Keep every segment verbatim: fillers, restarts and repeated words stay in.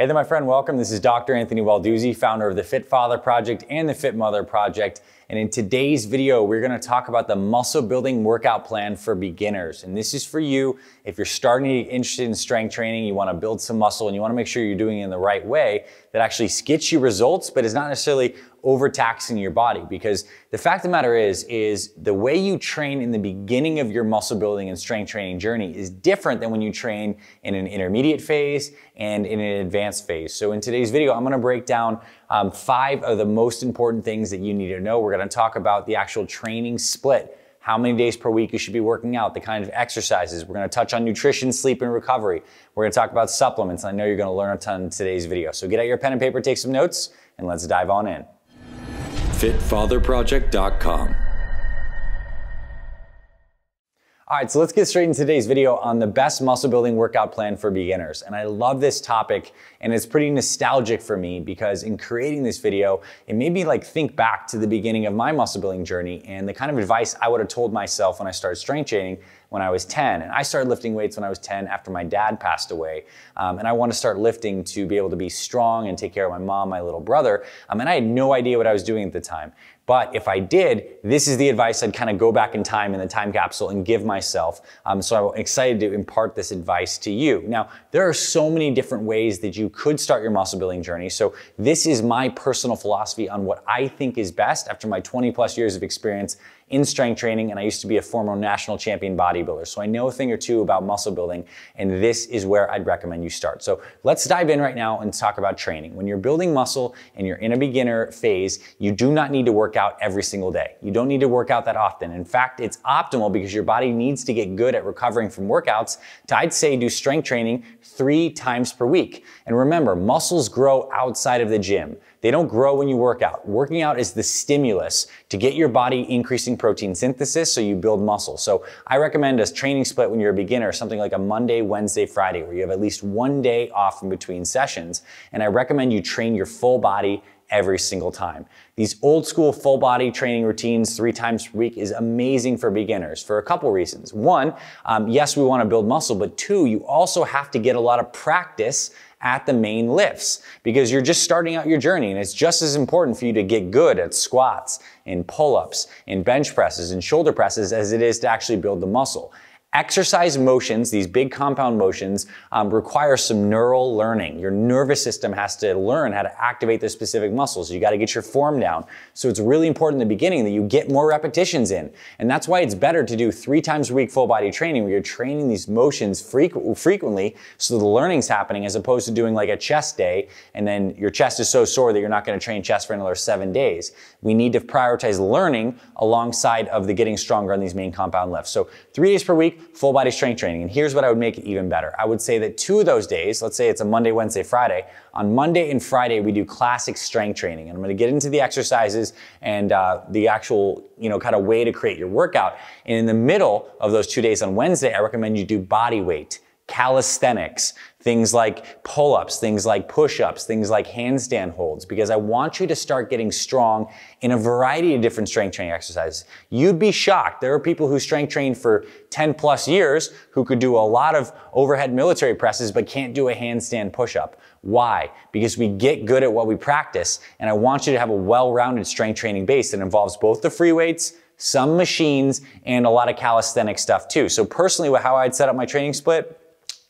Hey there, my friend, welcome. This is Doctor Anthony Balduzzi, founder of the Fit Father Project and the Fit Mother Project. And in today's video, we're gonna talk about the muscle building workout plan for beginners. And this is for you, if you're starting to get interested in strength training, you wanna build some muscle and you wanna make sure you're doing it in the right way that actually gets you results, but it's not necessarily overtaxing your body. Because the fact of the matter is, is the way you train in the beginning of your muscle building and strength training journey is different than when you train in an intermediate phase and in an advanced phase. So in today's video, I'm gonna break down um, five of the most important things that you need to know. We're gonna talk about the actual training split, how many days per week you should be working out, the kind of exercises. We're gonna touch on nutrition, sleep, and recovery. We're gonna talk about supplements. I know you're gonna learn a ton in today's video. So get out your pen and paper, take some notes, and let's dive on in. fit father project dot com. All right, so let's get straight into today's video on the best muscle building workout plan for beginners. And I love this topic, and it's pretty nostalgic for me because in creating this video, it made me like think back to the beginning of my muscle building journey and the kind of advice I would have told myself when I started strength training when I was ten. And I started lifting weights when I was ten after my dad passed away. Um, and I wanted to start lifting to be able to be strong and take care of my mom, my little brother. Um, and I had no idea what I was doing at the time. But if I did, this is the advice I'd kind of go back in time in the time capsule and give myself. Um, so I'm excited to impart this advice to you. Now, there are so many different ways that you could start your muscle building journey. So this is my personal philosophy on what I think is best after my twenty plus years of experience in strength training, and I used to be a former national champion bodybuilder. So I know a thing or two about muscle building, and this is where I'd recommend you start. So let's dive in right now and talk about training. When you're building muscle and you're in a beginner phase, you do not need to work out every single day. You don't need to work out that often. In fact, it's optimal because your body needs to get good at recovering from workouts to, I'd say, do strength training three times per week. And remember, muscles grow outside of the gym. They don't grow when you work out. Working out is the stimulus to get your body increasing protein synthesis so you build muscle. So I recommend a training split when you're a beginner, something like a Monday, Wednesday, Friday, where you have at least one day off in between sessions. And I recommend you train your full body every single time. These old school full body training routines three times per week is amazing for beginners for a couple reasons. One, um, yes, we wanna build muscle, but two, you also have to get a lot of practice at the main lifts because you're just starting out your journey, and it's just as important for you to get good at squats and pull-ups and bench presses and shoulder presses as it is to actually build the muscle. Exercise motions, these big compound motions, um, require some neural learning. Your nervous system has to learn how to activate the specific muscles. You got to get your form down. So it's really important in the beginning that you get more repetitions in. And that's why it's better to do three times a week full body training where you're training these motions frequ- frequently so the learning's happening, as opposed to doing like a chest day and then your chest is so sore that you're not going to train chest for another seven days. We need to prioritize learning alongside of the getting stronger on these main compound lifts. So three days per week, full body strength training. And here's what I would make it even better. I would say that two of those days, let's say it's a Monday, Wednesday, Friday. On Monday and Friday, we do classic strength training. And I'm gonna get into the exercises and uh, the actual, you know, kind of way to create your workout. And in the middle of those two days on Wednesday, I recommend you do body weight, calisthenics, things like pull-ups, things like push-ups, things like handstand holds, because I want you to start getting strong in a variety of different strength training exercises. You'd be shocked. There are people who strength train for ten plus years who could do a lot of overhead military presses but can't do a handstand push-up. Why? Because we get good at what we practice, and I want you to have a well-rounded strength training base that involves both the free weights, some machines, and a lot of calisthenic stuff too. So personally, how I'd set up my training split,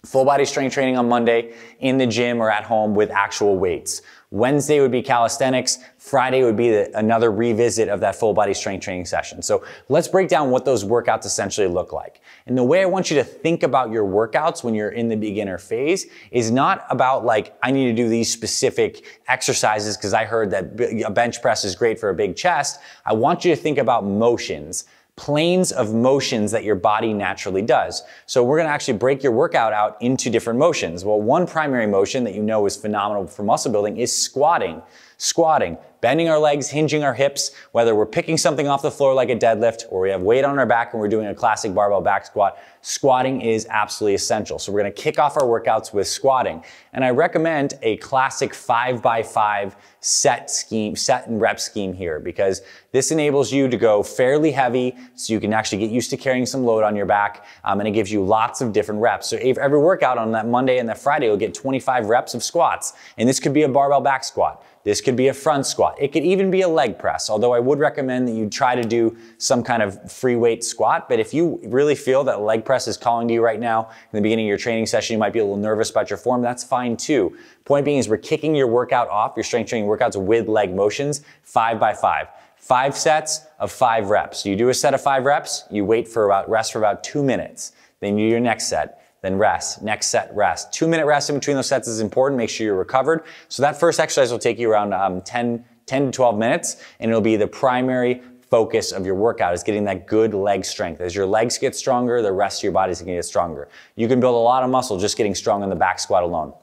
full body strength training on Monday in the gym or at home with actual weights. Wednesday would be calisthenics. Friday would be the, another revisit of that full body strength training session. So let's break down what those workouts essentially look like. And the way I want you to think about your workouts when you're in the beginner phase is not about like, I need to do these specific exercises because I heard that a bench press is great for a big chest. I want you to think about motions, planes of motions that your body naturally does. So we're gonna actually break your workout out into different motions. Well, one primary motion that you know is phenomenal for muscle building is squatting. Squatting, bending our legs, hinging our hips, whether we're picking something off the floor like a deadlift, or we have weight on our back and we're doing a classic barbell back squat, squatting is absolutely essential. So we're gonna kick off our workouts with squatting. And I recommend a classic five by five set scheme, set and rep scheme here, because this enables you to go fairly heavy so you can actually get used to carrying some load on your back, um, and it gives you lots of different reps. So if every workout on that Monday and that Friday, you'll get twenty-five reps of squats. And this could be a barbell back squat. This could be a front squat. It could even be a leg press, although I would recommend that you try to do some kind of free weight squat. But if you really feel that leg press is calling to you right now, in the beginning of your training session, you might be a little nervous about your form, that's fine too. Point being is we're kicking your workout off, your strength training workouts with leg motions, five by five. Five sets of five reps. You do a set of five reps, you wait for about, rest for about two minutes. Then you do your next set. Then rest, next set, rest. Two minute rest in between those sets is important. Make sure you're recovered. So that first exercise will take you around um, ten to twelve minutes, and it'll be the primary focus of your workout is getting that good leg strength. As your legs get stronger, the rest of your body's gonna get stronger. You can build a lot of muscle just getting strong in the back squat alone.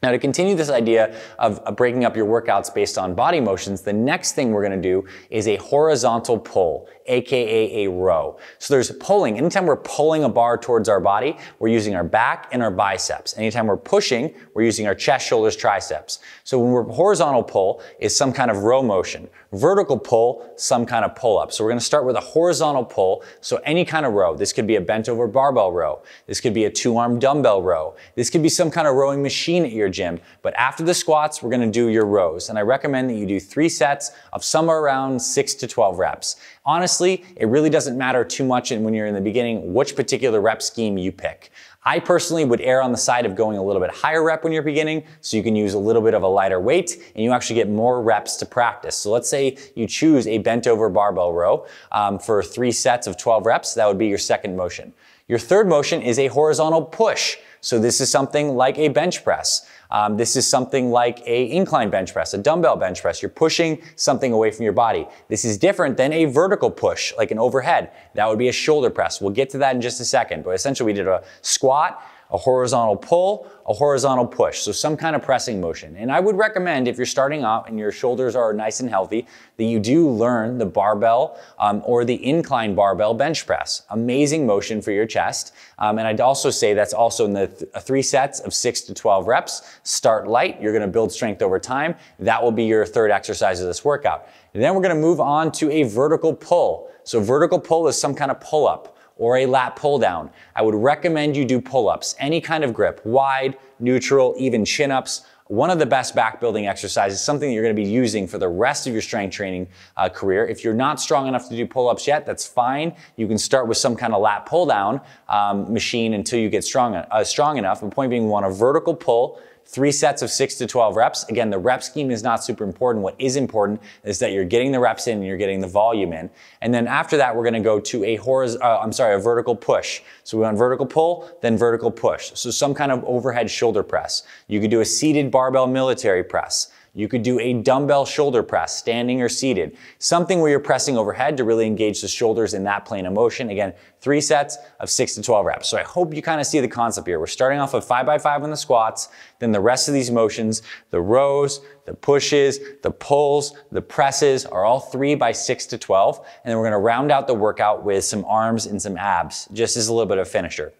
Now, to continue this idea of breaking up your workouts based on body motions, the next thing we're gonna do is a horizontal pull, A K A a row. So there's pulling. Anytime we're pulling a bar towards our body, we're using our back and our biceps. Anytime we're pushing, we're using our chest, shoulders, triceps. So when we're horizontal pull is some kind of row motion. Vertical pull, some kind of pull up. So we're gonna start with a horizontal pull. So any kind of row. This could be a bent over barbell row. This could be a two arm dumbbell row. This could be some kind of rowing machine at your gym. But after the squats, we're gonna do your rows. And I recommend that you do three sets of somewhere around six to twelve reps. Honestly, it really doesn't matter too much when you're in the beginning which particular rep scheme you pick. I personally would err on the side of going a little bit higher rep when you're beginning, so you can use a little bit of a lighter weight and you actually get more reps to practice. So let's say you choose a bent over barbell row um, for three sets of twelve reps. That would be your second motion. Your third motion is a horizontal push. So this is something like a bench press. Um, this is something like a incline bench press, a dumbbell bench press. You're pushing something away from your body. This is different than a vertical push, like an overhead. That would be a shoulder press. We'll get to that in just a second, but essentially we did a squat, a horizontal pull, a horizontal push. So some kind of pressing motion. And I would recommend if you're starting out and your shoulders are nice and healthy, that you do learn the barbell um, or the incline barbell bench press. Amazing motion for your chest. Um, and I'd also say that's also in the th three sets of six to twelve reps. Start light. You're gonna build strength over time. That will be your third exercise of this workout. And then we're gonna move on to a vertical pull. So vertical pull is some kind of pull up, or a lat pull down. I would recommend you do pull-ups, any kind of grip, wide, neutral, even chin-ups. One of the best back building exercises, something that you're gonna be using for the rest of your strength training uh, career. If you're not strong enough to do pull-ups yet, that's fine. You can start with some kind of lat pull down um, machine until you get strong, uh, strong enough. The point being, we want a vertical pull, three sets of six to twelve reps. Again, the rep scheme is not super important. What is important is that you're getting the reps in and you're getting the volume in. And then after that, we're gonna go to a horizontal, uh, I'm sorry, a vertical push. So we want vertical pull, then vertical push. So some kind of overhead shoulder press. You could do a seated barbell military press. You could do a dumbbell shoulder press, standing or seated. Something where you're pressing overhead to really engage the shoulders in that plane of motion. Again, three sets of six to twelve reps. So I hope you kind of see the concept here. We're starting off with five by five on the squats, then the rest of these motions, the rows, the pushes, the pulls, the presses are all three by six to twelve. And then we're gonna round out the workout with some arms and some abs, just as a little bit of a finisher.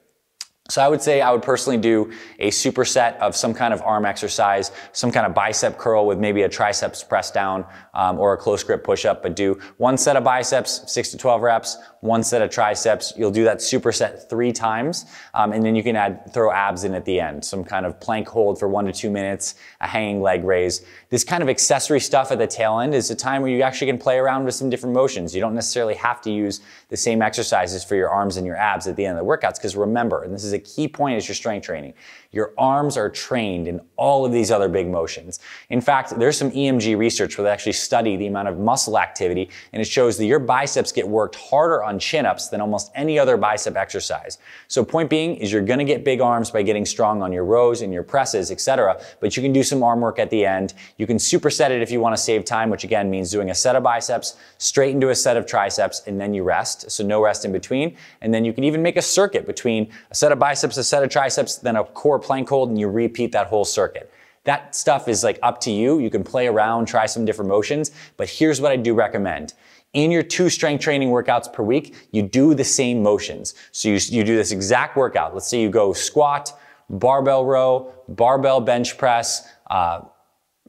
So I would say I would personally do a superset of some kind of arm exercise, some kind of bicep curl with maybe a triceps press down um, or a close grip push up, but do one set of biceps, six to twelve reps, one set of triceps. You'll do that superset three times um, and then you can add throw abs in at the end, some kind of plank hold for one to two minutes, a hanging leg raise. This kind of accessory stuff at the tail end is a time where you actually can play around with some different motions. You don't necessarily have to use the same exercises for your arms and your abs at the end of the workouts, because remember, and this is a key point is your strength training. Your arms are trained in all of these other big motions. In fact, there's some E M G research where they actually study the amount of muscle activity, and it shows that your biceps get worked harder on chin-ups than almost any other bicep exercise. So point being is you're gonna get big arms by getting strong on your rows and your presses, et cetera, but you can do some arm work at the end. You can superset it if you wanna save time, which again means doing a set of biceps, straight into a set of triceps, and then you rest, so no rest in between. And then you can even make a circuit between a set of biceps, a set of triceps, then a core plank hold, and you repeat that whole circuit. That stuff is like up to you. You can play around, try some different motions, but here's what I do recommend. In your two strength training workouts per week, you do the same motions. So you, you do this exact workout. Let's say you go squat, barbell row, barbell bench press, uh,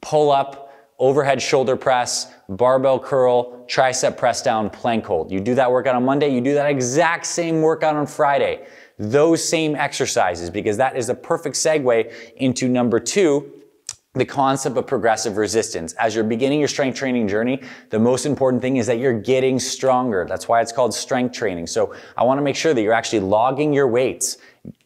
pull up, overhead shoulder press, barbell curl, tricep press down, plank hold. You do that workout on Monday, you do that exact same workout on Friday. Those same exercises, because that is a perfect segue into number two, the concept of progressive resistance. As you're beginning your strength training journey, the most important thing is that you're getting stronger. That's why it's called strength training. So I want to make sure that you're actually logging your weights.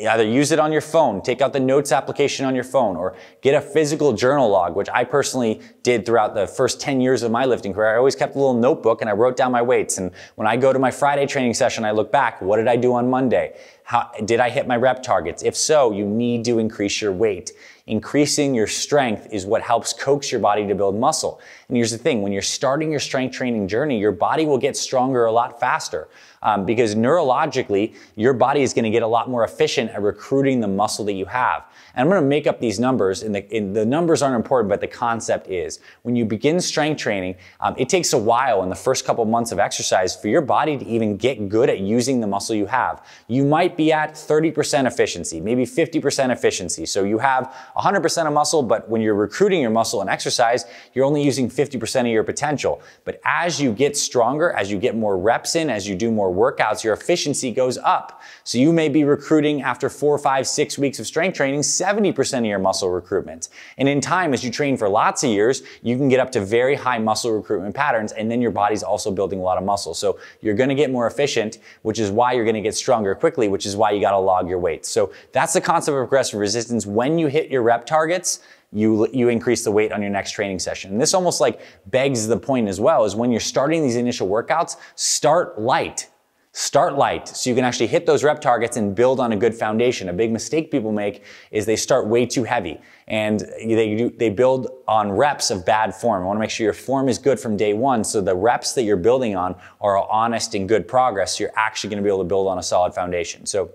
Either use it on your phone, take out the notes application on your phone, or get a physical journal log, which I personally did throughout the first ten years of my lifting career. I always kept a little notebook and I wrote down my weights. And when I go to my Friday training session, I look back, what did I do on Monday? How did I hit my rep targets? If so, you need to increase your weight. Increasing your strength is what helps coax your body to build muscle. And here's the thing, when you're starting your strength training journey, your body will get stronger a lot faster. Um, because neurologically, your body is going to get a lot more efficient at recruiting the muscle that you have. And I'm going to make up these numbers, and the, and the numbers aren't important, but the concept is. When you begin strength training, um, it takes a while in the first couple months of exercise for your body to even get good at using the muscle you have. You might be at thirty percent efficiency, maybe fifty percent efficiency. So you have one hundred percent of muscle, but when you're recruiting your muscle in exercise, you're only using fifty percent of your potential. But as you get stronger, as you get more reps in, as you do more workouts, your efficiency goes up. So you may be recruiting after four, five, six weeks of strength training, seventy percent of your muscle recruitment. And in time, as you train for lots of years, you can get up to very high muscle recruitment patterns, and then your body's also building a lot of muscle. So you're gonna get more efficient, which is why you're gonna get stronger quickly, which is why you gotta log your weights. So that's the concept of progressive resistance. When you hit your rep targets, You, you increase the weight on your next training session. And this almost like begs the point as well, is when you're starting these initial workouts, start light. Start light so you can actually hit those rep targets and build on a good foundation. A big mistake people make is they start way too heavy and they, do, they build on reps of bad form. I wanna make sure your form is good from day one so the reps that you're building on are honest and good progress. So you're actually gonna be able to build on a solid foundation. So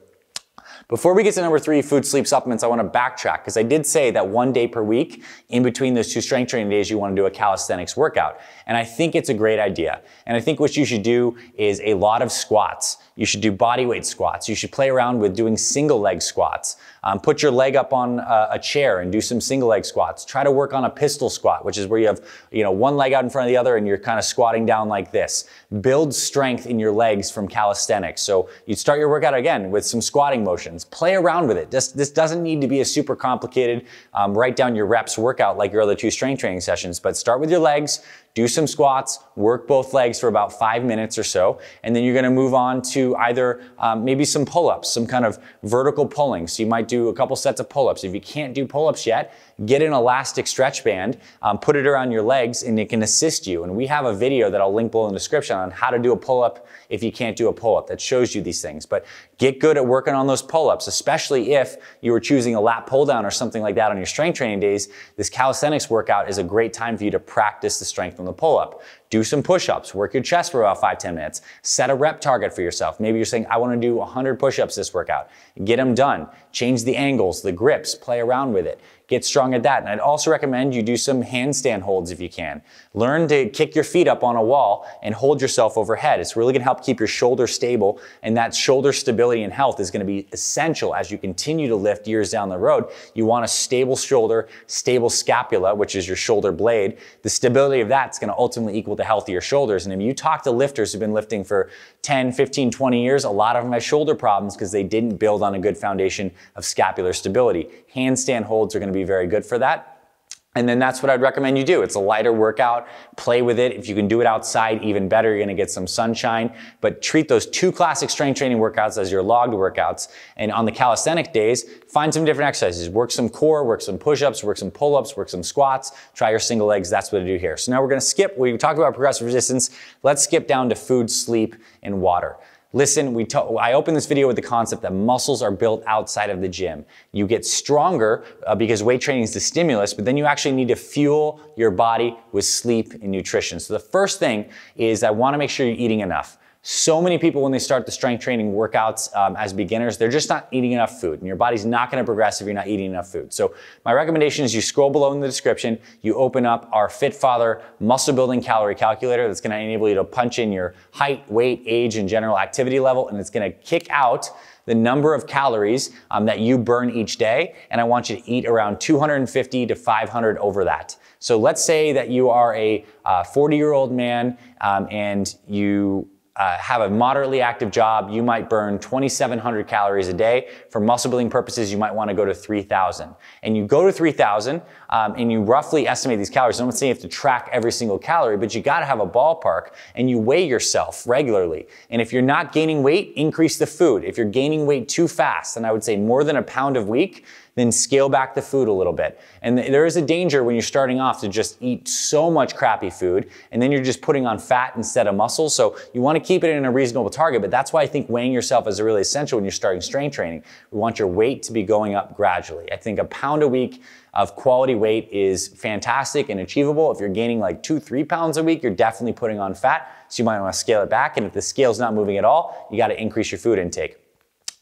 before we get to number three, food, sleep, supplements, I want to backtrack because I did say that one day per week in between those two strength training days, you want to do a calisthenics workout. And I think it's a great idea. And I think what you should do is a lot of squats. You should do bodyweight squats. You should play around with doing single leg squats. Um, put your leg up on a, a chair and do some single leg squats. Try to work on a pistol squat, which is where you have, you know, one leg out in front of the other and you're kind of squatting down like this. Build strength in your legs from calisthenics. So you start your workout again with some squatting motions. Play around with it. This, this doesn't need to be a super complicated, um, write down your reps workout like your other two strength training sessions, but start with your legs, do some squats, work both legs for about five minutes or so, and then you're gonna move on to either um, maybe some pull-ups, some kind of vertical pulling. So you might do a couple sets of pull-ups. If you can't do pull-ups yet, get an elastic stretch band, um, put it around your legs, and it can assist you. And we have a video that I'll link below in the description on how to do a pull-up if you can't do a pull-up that shows you these things. But get good at working on those pull-ups, especially if you were choosing a lat pull-down or something like that on your strength training days. This calisthenics workout is a great time for you to practice the strength from the pull-up. Do some push-ups, work your chest for about five, ten minutes. Set a rep target for yourself. Maybe you're saying, I wanna do one hundred push-ups this workout. Get them done. Change the angles, the grips, play around with it. Get strong at that. And I'd also recommend you do some handstand holds if you can. Learn to kick your feet up on a wall and hold yourself overhead. It's really gonna help keep your shoulder stable, and that shoulder stability and health is gonna be essential as you continue to lift years down the road. You want a stable shoulder, stable scapula, which is your shoulder blade. The stability of that's gonna ultimately equal the healthier shoulders. And if you talk to lifters who've been lifting for ten, fifteen, twenty years, a lot of them have shoulder problems because they didn't build on a good foundation of scapular stability. Handstand holds are gonna be be very good for that. And then that's what I'd recommend you do. It's a lighter workout, play with it. If you can do it outside, even better, you're gonna get some sunshine, but treat those two classic strength training workouts as your logged workouts. And on the calisthenic days, find some different exercises. Work some core, work some push-ups, work some pull-ups, work some squats, try your single legs, that's what I do here. So now we're gonna skip, we talked about progressive resistance, let's skip down to food, sleep, and water. Listen, we I opened this video with the concept that muscles are built outside of the gym. You get stronger uh, because weight training is the stimulus, but then you actually need to fuel your body with sleep and nutrition. So the first thing is I wanna make sure you're eating enough. So many people, when they start the strength training workouts um, as beginners, they're just not eating enough food, and your body's not gonna progress if you're not eating enough food. So my recommendation is you scroll below in the description, you open up our Fit Father muscle building calorie calculator that's gonna enable you to punch in your height, weight, age, and general activity level, and it's gonna kick out the number of calories um, that you burn each day, and I want you to eat around two hundred fifty to five hundred over that. So let's say that you are a forty-year-old uh, man um, and you uh, have a moderately active job, you might burn twenty-seven hundred calories a day. For muscle building purposes, you might wanna go to three thousand. And you go to three thousand um, and you roughly estimate these calories. I'm not saying you have to track every single calorie, but you gotta have a ballpark and you weigh yourself regularly. And if you're not gaining weight, increase the food. If you're gaining weight too fast, then I would say more than a pound a week, then scale back the food a little bit. And there is a danger when you're starting off to just eat so much crappy food, and then you're just putting on fat instead of muscle. So you wanna keep it in a reasonable target, but that's why I think weighing yourself is really essential when you're starting strength training. We want your weight to be going up gradually. I think a pound a week of quality weight is fantastic and achievable. If you're gaining like two, three pounds a week, you're definitely putting on fat, so you might wanna scale it back. And if the scale's not moving at all, you gotta increase your food intake.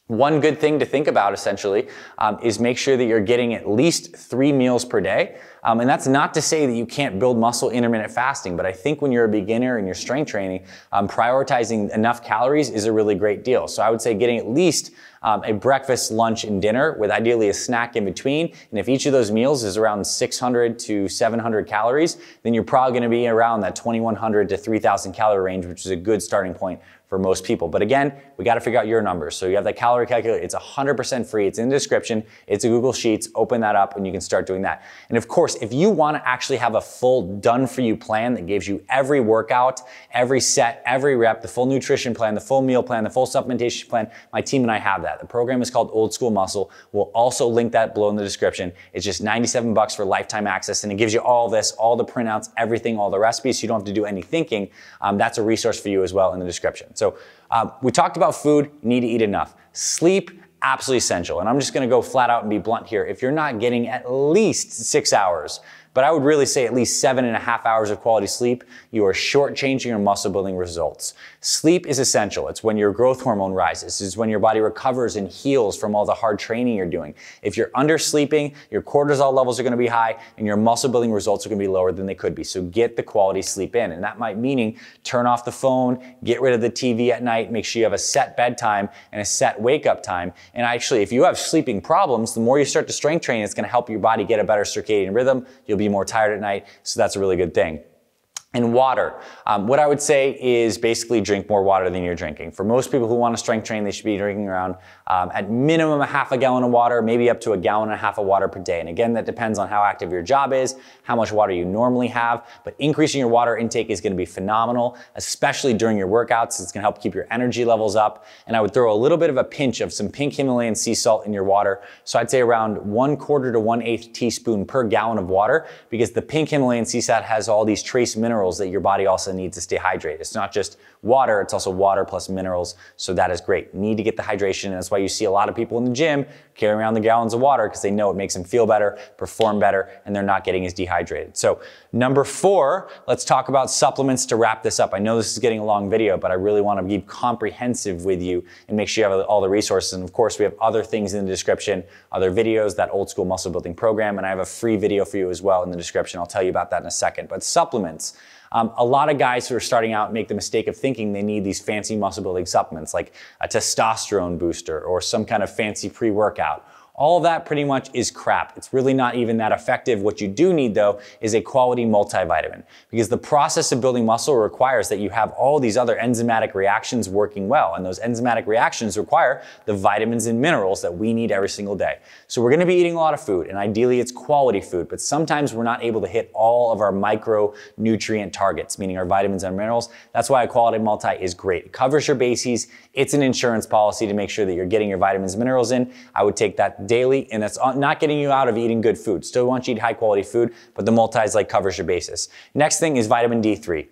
One good thing to think about essentially um, is make sure that you're getting at least three meals per day. Um, and that's not to say that you can't build muscle intermittent fasting, but I think when you're a beginner and you're strength training, um, prioritizing enough calories is a really great deal. So I would say getting at least um, a breakfast, lunch, and dinner with ideally a snack in between. And if each of those meals is around six hundred to seven hundred calories, then you're probably gonna be around that twenty-one hundred to three thousand calorie range, which is a good starting point for most people. But again, we gotta figure out your numbers. So you have that calorie calculator, it's one hundred percent free, it's in the description, it's a Google Sheets, open that up and you can start doing that. And of course, if you wanna actually have a full done for you plan that gives you every workout, every set, every rep, the full nutrition plan, the full meal plan, the full supplementation plan, my team and I have that. The program is called Old School Muscle. We'll also link that below in the description. It's just ninety-seven bucks for lifetime access, and it gives you all this, all the printouts, everything, all the recipes, so you don't have to do any thinking. Um, that's a resource for you as well in the description. So um, we talked about food, you need to eat enough. Sleep, absolutely essential. And I'm just gonna go flat out and be blunt here. If you're not getting at least six hours, but I would really say at least seven and a half hours of quality sleep, you are shortchanging your muscle building results. Sleep is essential. It's when your growth hormone rises. It's when your body recovers and heals from all the hard training you're doing. If you're undersleeping, your cortisol levels are gonna be high and your muscle building results are gonna be lower than they could be. So get the quality sleep in. And that might meaning turn off the phone, get rid of the T V at night, make sure you have a set bedtime and a set wake up time. And actually, if you have sleeping problems, the more you start to strength train, it's gonna help your body get a better circadian rhythm. You'll be more tired at night, so that's a really good thing. And water. Um, what I would say is basically drink more water than you're drinking. For most people who want to strength train, they should be drinking around um, at minimum a half a gallon of water, maybe up to a gallon and a half of water per day. And again, that depends on how active your job is, how much water you normally have, but increasing your water intake is going to be phenomenal, especially during your workouts. It's going to help keep your energy levels up. And I would throw a little bit of a pinch of some pink Himalayan sea salt in your water. So I'd say around one quarter to one eighth teaspoon per gallon of water, because the pink Himalayan sea salt has all these trace minerals that your body also needs to stay hydrated. It's not just water, it's also water plus minerals. So that is great. You need to get the hydration. And that's why you see a lot of people in the gym carrying around the gallons of water, because they know it makes them feel better, perform better, and they're not getting as dehydrated. So number four, let's talk about supplements to wrap this up. I know this is getting a long video, but I really want to be comprehensive with you and make sure you have all the resources. And of course, we have other things in the description, other videos, that Old School Muscle Building program. And I have a free video for you as well in the description. I'll tell you about that in a second. But supplements. Um, a lot of guys who are starting out make the mistake of thinking they need these fancy muscle building supplements like a testosterone booster or some kind of fancy pre-workout. All that pretty much is crap. It's really not even that effective. What you do need though is a quality multivitamin, because the process of building muscle requires that you have all these other enzymatic reactions working well. And those enzymatic reactions require the vitamins and minerals that we need every single day. So we're gonna be eating a lot of food, and ideally it's quality food, but sometimes we're not able to hit all of our micronutrient targets, meaning our vitamins and minerals. That's why a quality multi is great. It covers your bases. It's an insurance policy to make sure that you're getting your vitamins and minerals in. I would take that daily, and that's not getting you out of eating good food. Still want you to eat high quality food, but the multis like covers your basis. Next thing is vitamin D three.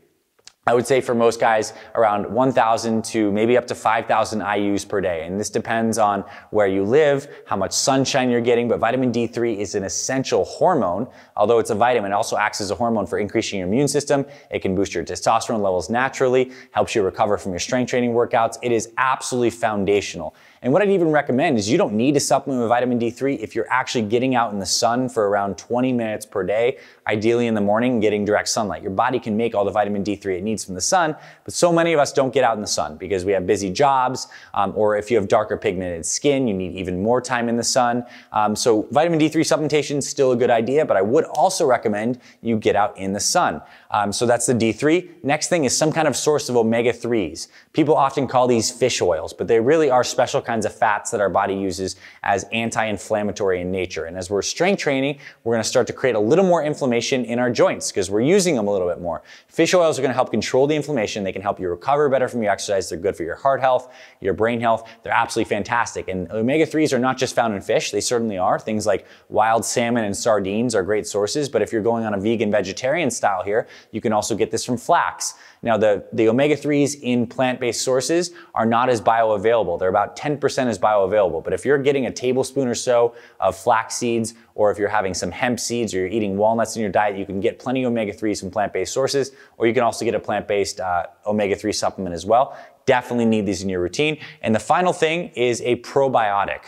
I would say for most guys around one thousand to maybe up to five thousand I U's per day. And this depends on where you live, how much sunshine you're getting, but vitamin D three is an essential hormone. Although it's a vitamin, it also acts as a hormone for increasing your immune system. It can boost your testosterone levels naturally, helps you recover from your strength training workouts. It is absolutely foundational. And what I'd even recommend is you don't need to supplement with vitamin D three if you're actually getting out in the sun for around twenty minutes per day, ideally in the morning, getting direct sunlight. Your body can make all the vitamin D three it needs from the sun, but so many of us don't get out in the sun because we have busy jobs, um, or if you have darker pigmented skin, you need even more time in the sun. Um, so vitamin D three supplementation is still a good idea, but I would also recommend you get out in the sun. Um, so that's the D three. Next thing is some kind of source of omega threes. People often call these fish oils, but they really are special kinds of fats that our body uses as anti-inflammatory in nature. And as we're strength training, we're gonna start to create a little more inflammation in our joints because we're using them a little bit more. Fish oils are gonna help control the inflammation. They can help you recover better from your exercise. They're good for your heart health, your brain health. They're absolutely fantastic. And omega threes are not just found in fish. They certainly are. Things like wild salmon and sardines are great sources. But if you're going on a vegan vegetarian style here, you can also get this from flax. Now, the, the omega threes in plant-based sources are not as bioavailable. They're about ten percent as bioavailable. But if you're getting a tablespoon or so of flax seeds, or if you're having some hemp seeds, or you're eating walnuts in your diet, you can get plenty of omega threes from plant-based sources, or you can also get a plant-based uh, omega three supplement as well. Definitely need these in your routine. And the final thing is a probiotic.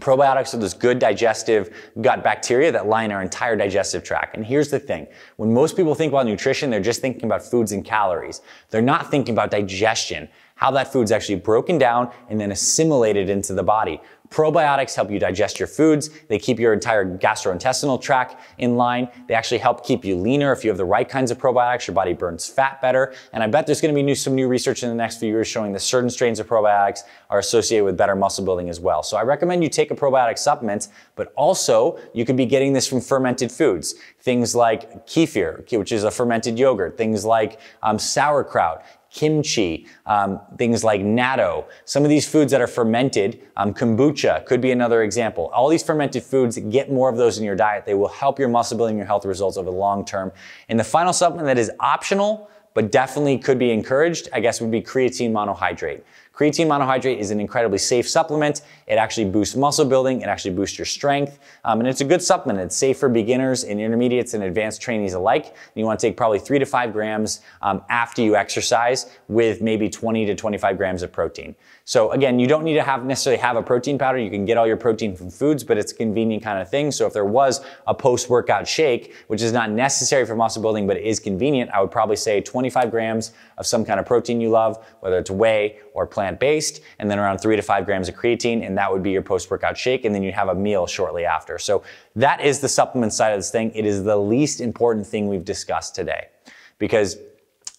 Probiotics are those good digestive gut bacteria that line our entire digestive tract. And here's the thing. When most people think about nutrition, they're just thinking about foods and calories. They're not thinking about digestion, how that food's actually broken down and then assimilated into the body. Probiotics help you digest your foods. They keep your entire gastrointestinal tract in line. They actually help keep you leaner. If you have the right kinds of probiotics, your body burns fat better. And I bet there's gonna be new, some new research in the next few years showing that certain strains of probiotics are associated with better muscle building as well. So I recommend you take a probiotic supplement, but also you could be getting this from fermented foods. Things like kefir, which is a fermented yogurt. Things like um, sauerkraut, kimchi, um, things like natto, some of these foods that are fermented, um, kombucha could be another example. All these fermented foods, get more of those in your diet. They will help your muscle building, your health results over the long term. And the final supplement that is optional, but definitely could be encouraged, I guess would be creatine monohydrate. Creatine monohydrate is an incredibly safe supplement. It actually boosts muscle building, it actually boosts your strength, um, and it's a good supplement. It's safe for beginners and intermediates and advanced trainees alike. And you wanna take probably three to five grams um, after you exercise with maybe twenty to twenty-five grams of protein. So again, you don't need to have necessarily have a protein powder. You can get all your protein from foods, but it's a convenient kind of thing. So if there was a post-workout shake, which is not necessary for muscle building, but it is convenient, I would probably say twenty-five grams of some kind of protein you love, whether it's whey or plant based, and then around three to five grams of creatine, and that would be your post-workout shake, and then you have a meal shortly after. So that is the supplement side of this thing. It is the least important thing we've discussed today, because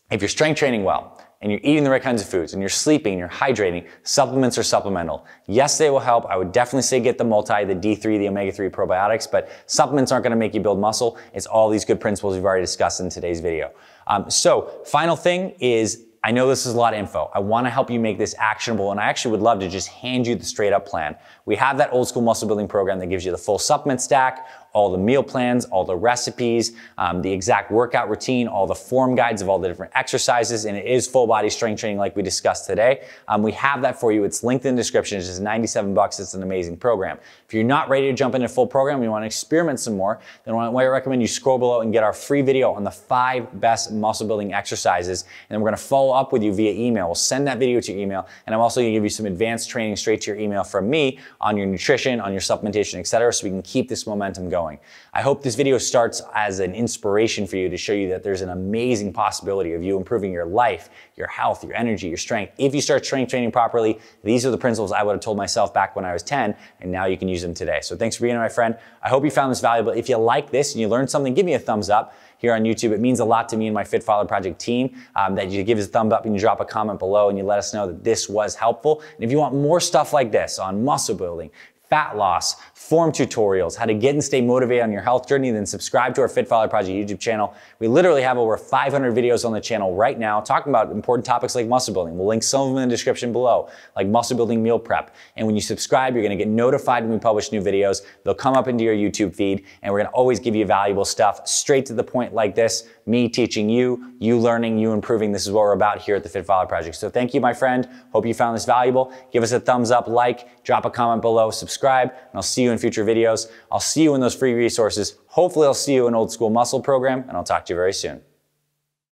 if you're strength training well, and you're eating the right kinds of foods, and you're sleeping, you're hydrating, supplements are supplemental. Yes, they will help. I would definitely say get the multi, the D three, the omega three probiotics, but supplements aren't gonna make you build muscle. It's all these good principles we've already discussed in today's video. Um, so final thing is, I know this is a lot of info. I wanna help you make this actionable, and I actually would love to just hand you the straight up plan. We have that Old School Muscle Building program that gives you the full supplement stack, all the meal plans, all the recipes, um, the exact workout routine, all the form guides of all the different exercises, and it is full body strength training like we discussed today. Um, we have that for you. It's linked in the description. It's just ninety-seven bucks. It's an amazing program. If you're not ready to jump into a full program, you wanna experiment some more, then I recommend you scroll below and get our free video on the five best muscle building exercises, and then we're gonna follow up with you via email. We'll send that video to your email, and I'm also gonna give you some advanced training straight to your email from me on your nutrition, on your supplementation, et cetera, so we can keep this momentum going. Going. I hope this video starts as an inspiration for you to show you that there's an amazing possibility of you improving your life, your health, your energy, your strength. If you start strength training properly, these are the principles I would have told myself back when I was ten, and now you can use them today. So thanks for being here, my friend. I hope you found this valuable. If you like this and you learned something, give me a thumbs up here on YouTube. It means a lot to me and my Fit Father Project team um, that you give us a thumbs up and you drop a comment below and you let us know that this was helpful. And if you want more stuff like this on muscle building, fat loss, form tutorials, how to get and stay motivated on your health journey, then subscribe to our Fit Father Project YouTube channel. We literally have over five hundred videos on the channel right now talking about important topics like muscle building. We'll link some of them in the description below, like muscle building meal prep. And when you subscribe, you're gonna get notified when we publish new videos. They'll come up into your YouTube feed, and we're gonna always give you valuable stuff straight to the point like this, me teaching you, you learning, you improving. This is what we're about here at the Fit Father Project. So thank you, my friend. Hope you found this valuable. Give us a thumbs up, like, drop a comment below, subscribe, and I'll see you in future videos. I'll see you in those free resources. Hopefully I'll see you in Old School Muscle program, and I'll talk to you very soon.